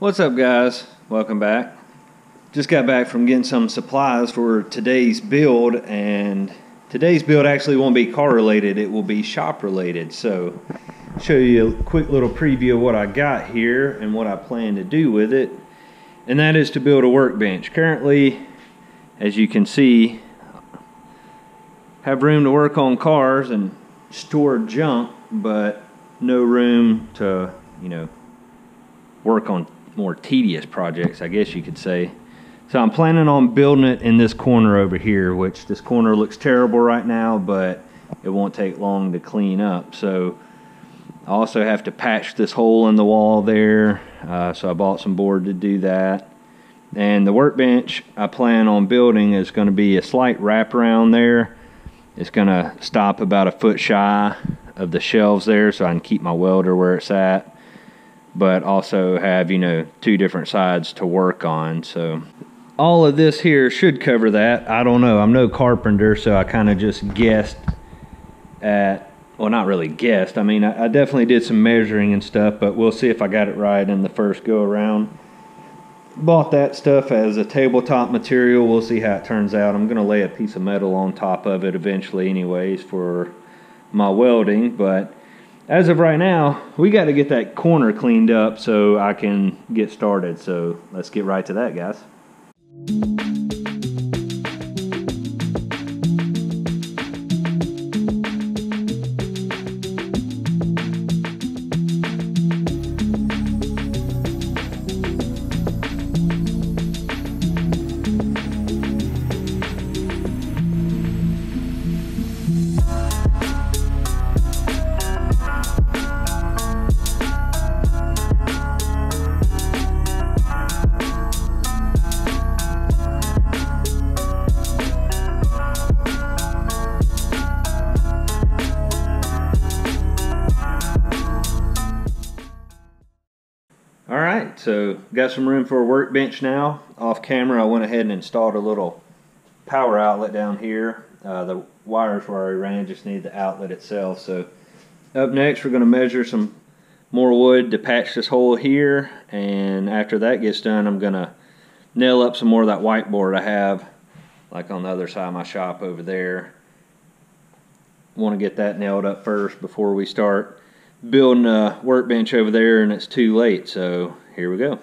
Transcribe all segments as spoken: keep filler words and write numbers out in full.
What's up, guys? Welcome back. Just got back from getting some supplies for today's build, and today's build actually won't be car related, it will be shop related. So I'll show you a quick little preview of what I got here and what I plan to do with it, and that is to build a workbench. Currently, as you can see, have room to work on cars and store junk, but no room to, you know, work on more tedious projects, I guess you could say. So I'm planning on building it in this corner over here, which this corner looks terrible right now, but it won't take long to clean up. So I also have to patch this hole in the wall there, uh, so I bought some board to do that. And the workbench I plan on building is going to be a slight wraparound there. It's going to stop about a foot shy of the shelves there, so I can keep my welder where it's at, but also have, you know, two different sides to work on. So all of this here should cover that. I don't know, I'm no carpenter, so I kind of just guessed at, well, not really guessed, I mean, I, I definitely did some measuring and stuff, but we'll see if I got it right in the first go around. Bought that stuff as a tabletop material, we'll see how it turns out. I'm gonna lay a piece of metal on top of it eventually anyways for my welding, but as of right now, we got to get that corner cleaned up so I can get started. So let's get right to that, guys. So got some room for a workbench now. Off camera I went ahead and installed a little power outlet down here. Uh, the wires were already ran, just need the outlet itself. So up next we're going to measure some more wood to patch this hole here, and after that gets done I'm going to nail up some more of that whiteboard I have like on the other side of my shop over there. Want to get that nailed up first before we start building a workbench over there and it's too late, so here we go.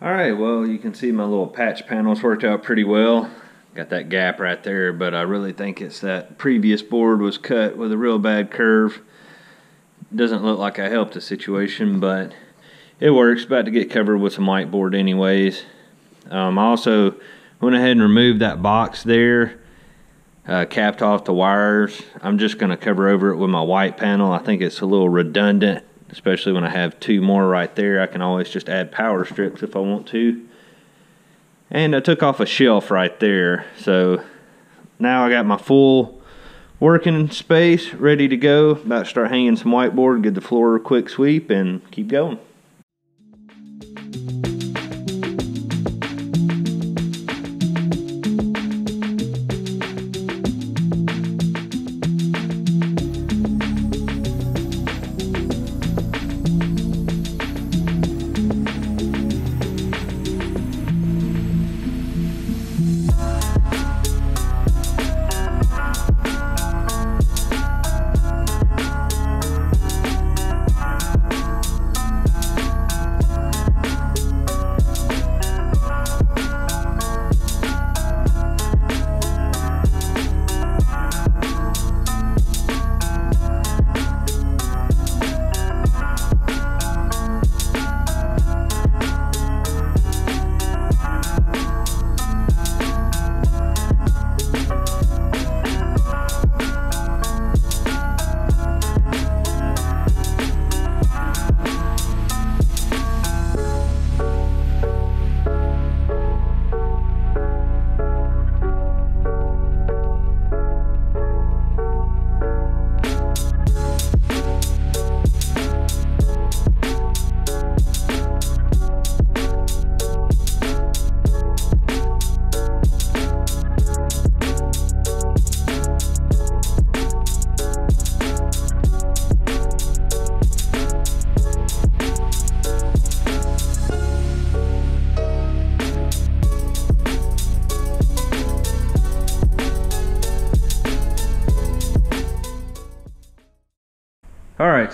Alright, well, you can see my little patch panels worked out pretty well. Got that gap right there, but I really think it's that previous board was cut with a real bad curve. Doesn't look like I helped the situation, but it works. About to get covered with some whiteboard anyways. Um, I also went ahead and removed that box there, uh, capped off the wires. I'm just going to cover over it with my white panel. I think it's a little redundant, especially when I have two more right there. I can always just add power strips if I want to. And I took off a shelf right there. So now I got my full working space ready to go. About to start hanging some whiteboard, give the floor a quick sweep, and keep going.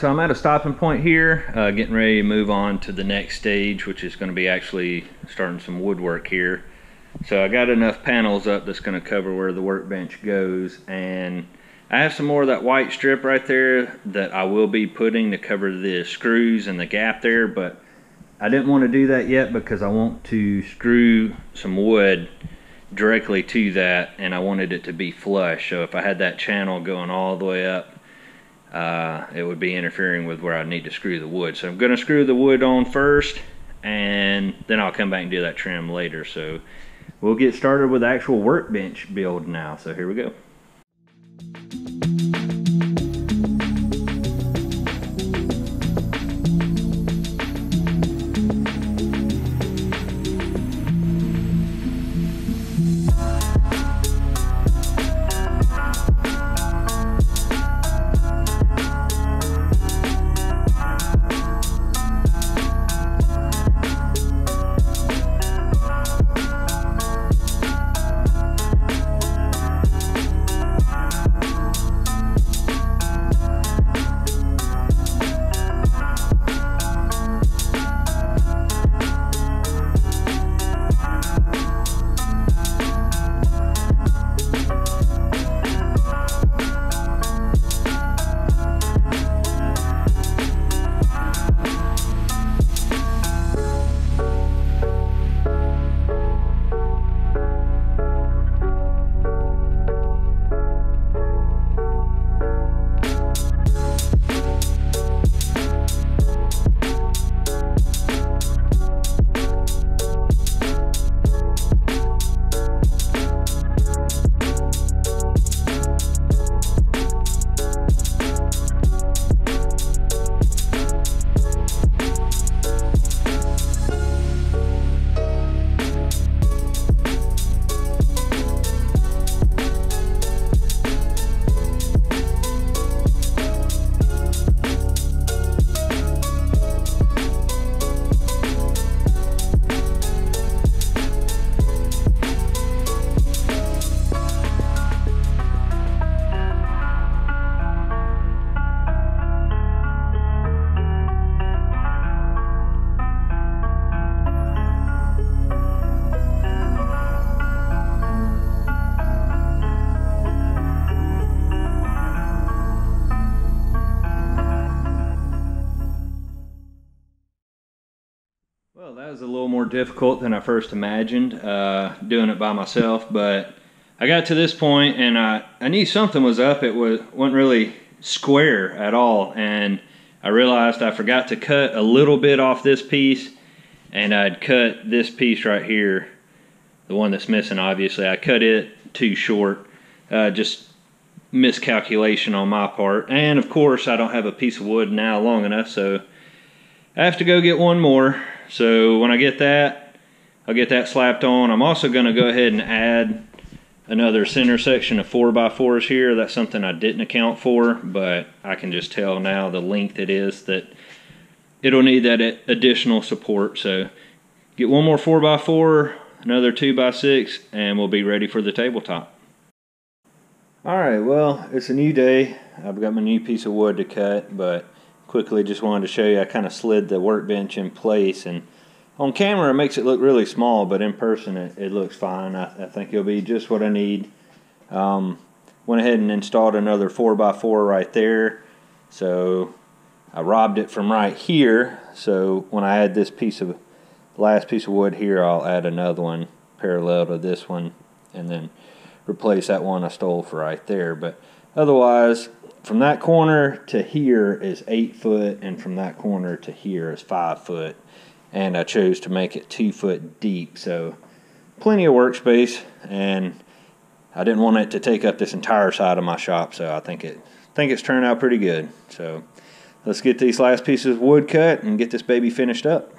so I'm at a stopping point here, uh, getting ready to move on to the next stage, which is going to be actually starting some woodwork here. So I got enough panels up that's going to cover where the workbench goes, and I have some more of that white strip right there that I will be putting to cover the screws and the gap there, but I didn't want to do that yet because I want to screw some wood directly to that, and I wanted it to be flush. So if I had that channel going all the way up, uh, it would be interfering with where I need to screw the wood. So I'm going to screw the wood on first, and then I'll come back and do that trim later. So we'll get started with the actual workbench build now. So here we go. Well, that was a little more difficult than I first imagined, uh, doing it by myself, but I got to this point and I, I knew something was up. It was, wasn't really square at all, and I realized I forgot to cut a little bit off this piece, and I'd cut this piece right here, the one that's missing obviously. I cut it too short, uh, just miscalculation on my part, and of course I don't have a piece of wood now long enough, so I have to go get one more. So when I get that, I'll get that slapped on. I'm also going to go ahead and add another center section of four by fours here. That's something I didn't account for, but I can just tell now the length it is that it'll need that additional support. So get one more four by four, another two by six, and we'll be ready for the tabletop. All right, well, it's a new day. I've got my new piece of wood to cut, but quickly just wanted to show you I kind of slid the workbench in place, and on camera it makes it look really small, but in person it, it looks fine. I, I think it'll be just what I need. Um, went ahead and installed another four by four right there, so I robbed it from right here, so when I add this piece of last piece of wood here, I'll add another one parallel to this one and then replace that one I stole for right there. But otherwise, from that corner to here is eight foot, and from that corner to here is five foot. And I chose to make it two foot deep, so plenty of workspace. And I didn't want it to take up this entire side of my shop, so I think it think it's turned out pretty good. So let's get these last pieces of wood cut and get this baby finished up.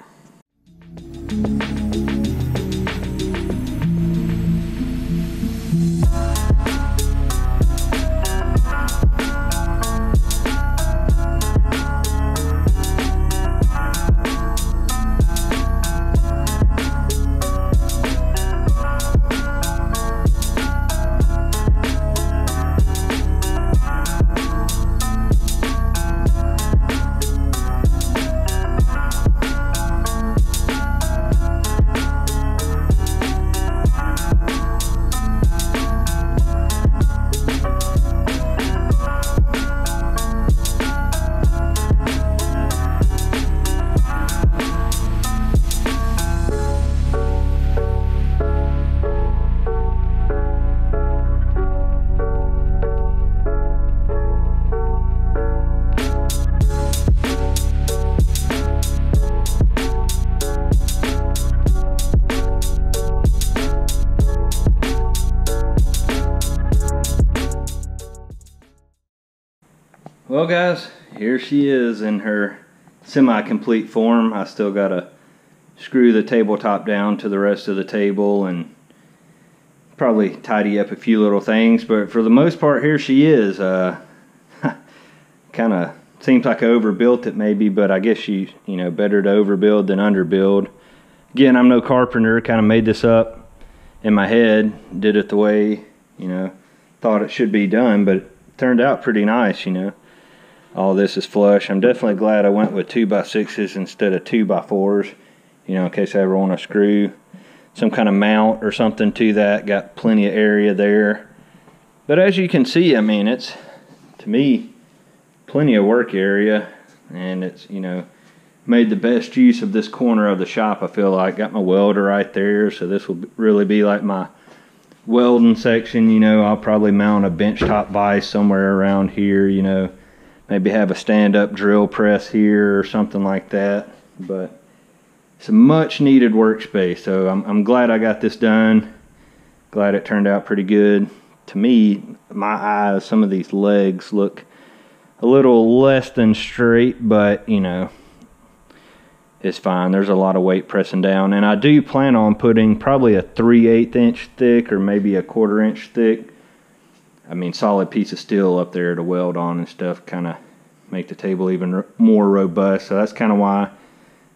Well guys, here she is in her semi-complete form. I still gotta screw the tabletop down to the rest of the table and probably tidy up a few little things, but for the most part here she is. Uh, kind of seems like I overbuilt it maybe, but I guess she, you know, better to overbuild than underbuild. Again, I'm no carpenter, kind of made this up in my head, did it the way, you know, thought it should be done, but it turned out pretty nice, you know. All this is flush. I'm definitely glad I went with two by sixes instead of two by fours, you know, in case I ever want to screw some kind of mount or something to that. Got plenty of area there. But as you can see, I mean, it's, to me, plenty of work area. And it's, you know, made the best use of this corner of the shop, I feel like. Got my welder right there, so this will really be like my welding section, you know. I'll probably mount a benchtop vise somewhere around here, you know. Maybe have a stand-up drill press here or something like that. But it's a much-needed workspace, so I'm, I'm glad I got this done. Glad it turned out pretty good. To me, my eyes, some of these legs look a little less than straight, but, you know, it's fine. There's a lot of weight pressing down. And I do plan on putting probably a three eighths inch thick or maybe a quarter inch thick, I mean, solid piece of steel up there to weld on and stuff, kind of make the table even more robust. So that's kind of why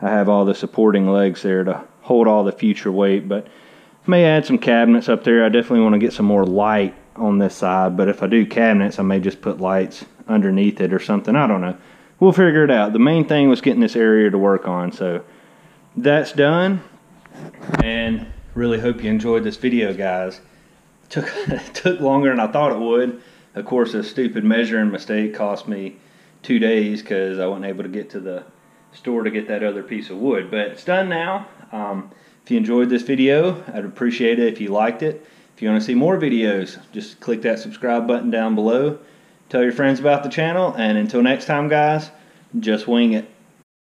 I have all the supporting legs there to hold all the future weight. But I may add some cabinets up there. I definitely want to get some more light on this side, but if I do cabinets, I may just put lights underneath it or something. I don't know. We'll figure it out. The main thing was getting this area to work on. So that's done, and really hope you enjoyed this video, guys. Took, took longer than I thought it would. Of course, a stupid measuring mistake cost me two days because I wasn't able to get to the store to get that other piece of wood. But it's done now. Um, if you enjoyed this video, I'd appreciate it if you liked it. If you want to see more videos, just click that subscribe button down below. Tell your friends about the channel. And until next time, guys, just wing it.